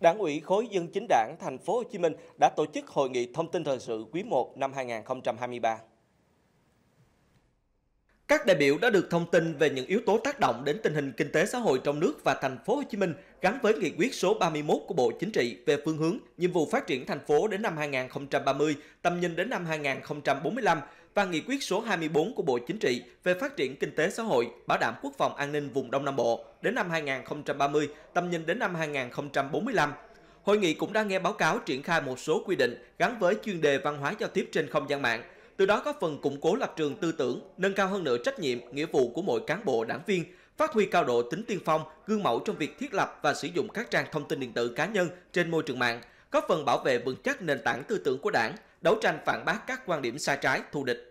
Đảng ủy khối Dân Chính Đảng Thành phố Hồ Chí Minh đã tổ chức hội nghị thông tin thời sự quý 1 năm 2023. Các đại biểu đã được thông tin về những yếu tố tác động đến tình hình kinh tế xã hội trong nước và Thành phố Hồ Chí Minh gắn với nghị quyết số 31 của Bộ Chính trị về phương hướng, nhiệm vụ phát triển thành phố đến năm 2030, tầm nhìn đến năm 2045 và nghị quyết số 24 của Bộ Chính trị về phát triển kinh tế xã hội, bảo đảm quốc phòng an ninh vùng Đông Nam Bộ đến năm 2030, tầm nhìn đến năm 2045. Hội nghị cũng đã nghe báo cáo triển khai một số quy định gắn với chuyên đề văn hóa giao tiếp trên không gian mạng, từ đó góp phần củng cố lập trường tư tưởng, nâng cao hơn nữa trách nhiệm, nghĩa vụ của mỗi cán bộ đảng viên, phát huy cao độ tính tiên phong, gương mẫu trong việc thiết lập và sử dụng các trang thông tin điện tử cá nhân trên môi trường mạng, góp phần bảo vệ vững chắc nền tảng tư tưởng của Đảng, đấu tranh phản bác các quan điểm sai trái, thù địch.